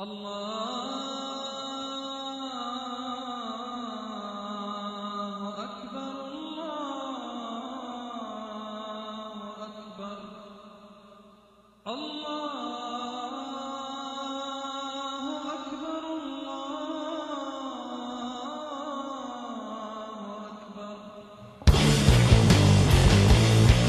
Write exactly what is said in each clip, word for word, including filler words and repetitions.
الله أكبر الله أكبر الله أكبر الله أكبر.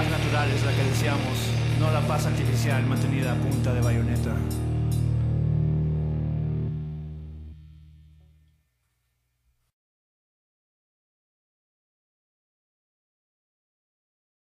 más naturales la que deseamos, no la paz artificial mantenida a punta de bayoneta.